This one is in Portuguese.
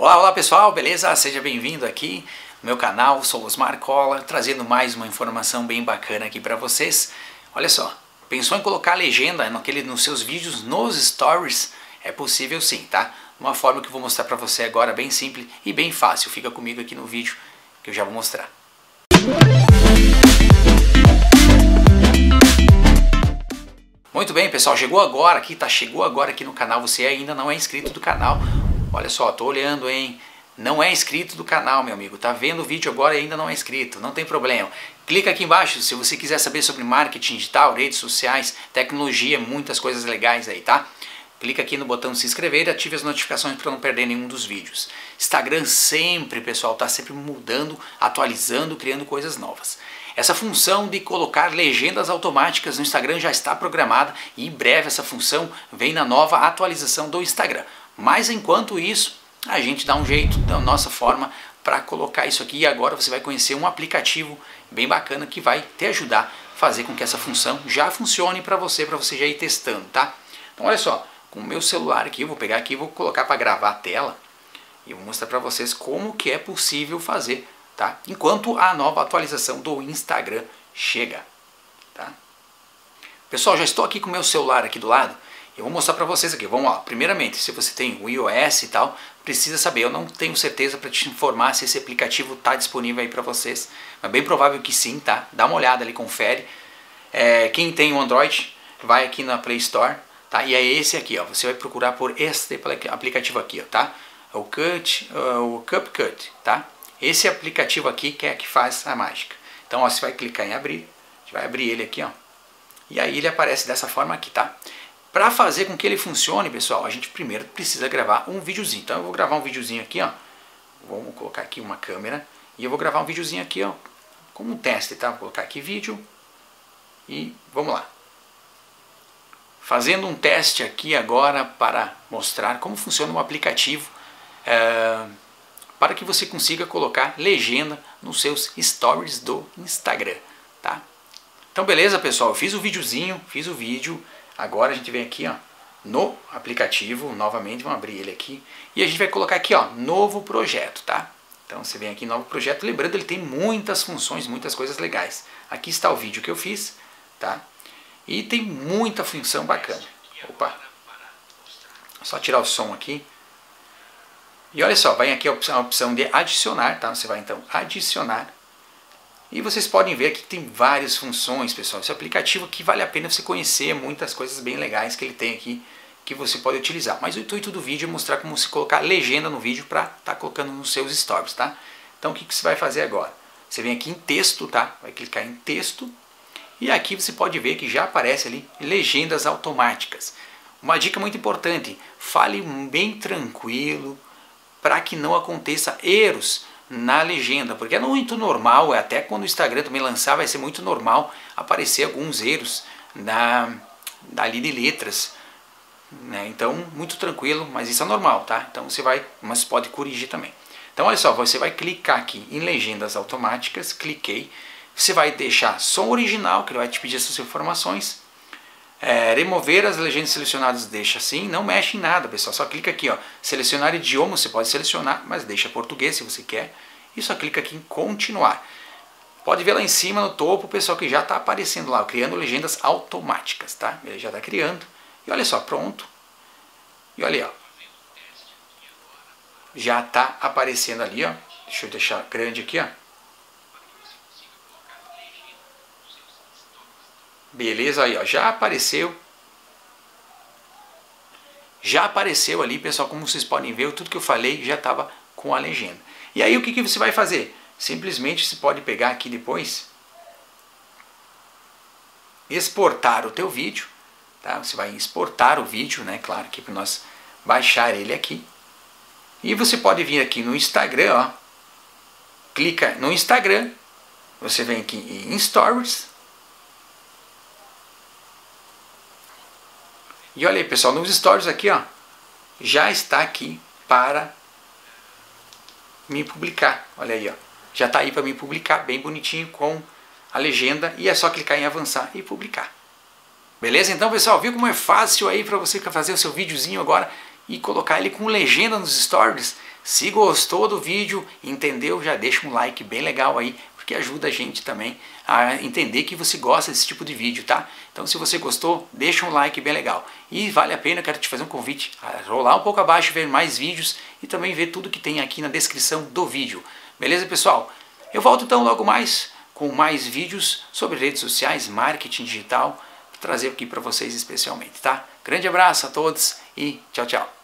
Olá pessoal, beleza? Seja bem-vindo aqui no meu canal, sou Osmar Colla, trazendo mais uma informação bem bacana aqui para vocês. Olha só, pensou em colocar legenda nos seus vídeos, nos stories? É possível sim, tá? Uma forma que eu vou mostrar para você agora, bem simples e bem fácil. Fica comigo aqui no vídeo que eu já vou mostrar. Muito bem pessoal, chegou agora aqui no canal, você ainda não é inscrito do canal. Olha só, tô olhando, hein? Não é inscrito do canal, meu amigo. Tá vendo o vídeo agora e ainda não é inscrito. Não tem problema. Clica aqui embaixo se você quiser saber sobre marketing digital, redes sociais, tecnologia, muitas coisas legais aí, tá? Clica aqui no botão se inscrever e ative as notificações para não perder nenhum dos vídeos. Instagram sempre, pessoal, tá sempre mudando, atualizando, criando coisas novas. Essa função de colocar legendas automáticas no Instagram já está programada e em breve essa função vem na nova atualização do Instagram. Mas enquanto isso, a gente dá um jeito da nossa forma para colocar isso aqui. E agora você vai conhecer um aplicativo bem bacana que vai te ajudar a fazer com que essa função já funcione para você já ir testando, tá? Então olha só, com o meu celular aqui, eu vou pegar aqui, vou colocar para gravar a tela e vou mostrar para vocês como que é possível fazer, tá? Enquanto a nova atualização do Instagram chega, tá? Pessoal, já estou aqui com o meu celular aqui do lado. Eu vou mostrar para vocês aqui, vamos lá. Primeiramente, se você tem o iOS e tal, precisa saber, eu não tenho certeza para te informar se esse aplicativo está disponível aí para vocês, mas bem provável que sim, tá? Dá uma olhada ali, confere. Quem tem o Android, vai aqui na Play Store, tá? E é esse aqui, ó, você vai procurar por este aplicativo aqui, ó, tá? O CapCut, tá? Esse aplicativo aqui que é que faz a mágica. Então, ó, você vai clicar em abrir, a gente vai abrir ele aqui, ó, e aí ele aparece dessa forma aqui, tá? Para fazer com que ele funcione, pessoal, a gente primeiro precisa gravar um videozinho. Então eu vou gravar um videozinho aqui, ó. Vamos colocar aqui uma câmera e eu vou gravar um videozinho aqui, ó, como um teste, tá? Vou colocar aqui vídeo e vamos lá. Fazendo um teste aqui agora para mostrar como funciona o aplicativo para que você consiga colocar legenda nos seus stories do Instagram, tá? Então beleza, pessoal, eu fiz o videozinho, fiz o vídeo. Agora a gente vem aqui, ó, no aplicativo, novamente, vamos abrir ele aqui. E a gente vai colocar aqui, ó, novo projeto, tá? Então você vem aqui em novo projeto, lembrando, ele tem muitas funções, muitas coisas legais. Aqui está o vídeo que eu fiz, tá? E tem muita função bacana. Opa! Só tirar o som aqui. E olha só, vem aqui a opção de adicionar, tá? Você vai então adicionar. E vocês podem ver aqui que tem várias funções, pessoal. Esse aplicativo aqui vale a pena você conhecer, muitas coisas bem legais que ele tem aqui que você pode utilizar. Mas o intuito do vídeo é mostrar como se colocar legenda no vídeo para estar colocando nos seus stories, tá? Então o que você vai fazer agora? Você vem aqui em texto, tá? Vai clicar em texto e aqui você pode ver que já aparece ali legendas automáticas. Uma dica muito importante, fale bem tranquilo para que não aconteça erros na legenda, porque é muito normal, até quando o Instagram também lançar, vai ser muito normal aparecer alguns erros ali de letras, né? Então, muito tranquilo, mas isso é normal, tá? Então você vai, mas pode corrigir também. Então olha só, você vai clicar aqui em legendas automáticas, cliquei, você vai deixar som original, que ele vai te pedir essas informações, remover as legendas selecionadas, deixa assim, não mexe em nada, pessoal, só clica aqui, ó, selecionar idioma, você pode selecionar, mas deixa português se você quer, e só clica aqui em continuar. Pode ver lá em cima no topo, pessoal, que já está aparecendo lá, criando legendas automáticas, tá? Ele já está criando, e olha só, pronto, e olha aí, ó, já está aparecendo ali, ó, deixa eu deixar grande aqui, ó, beleza, aí ó, já apareceu ali, pessoal, como vocês podem ver, tudo que eu falei já estava com a legenda. E aí o que você vai fazer? Simplesmente você pode pegar aqui depois, exportar o teu vídeo, tá? Você vai exportar o vídeo, né, claro, aqui para nós baixar ele aqui. E você pode vir aqui no Instagram, ó, clica no Instagram, você vem aqui em Stories. E olha aí, pessoal, nos stories aqui, ó, já está aqui para me publicar. Olha aí, ó, já está aí para me publicar, bem bonitinho com a legenda. E é só clicar em avançar e publicar. Beleza? Então, pessoal, viu como é fácil aí para você fazer o seu videozinho agora e colocar ele com legenda nos stories? Se gostou do vídeo, entendeu, já deixa um like bem legal aí, porque ajuda a gente também a entender que você gosta desse tipo de vídeo, tá? Então se você gostou, deixa um like bem legal. E vale a pena, quero te fazer um convite a rolar um pouco abaixo, ver mais vídeos e também ver tudo que tem aqui na descrição do vídeo. Beleza, pessoal? Eu volto então logo mais com mais vídeos sobre redes sociais, marketing digital, trazer aqui para vocês especialmente, tá? Grande abraço a todos e tchau, tchau!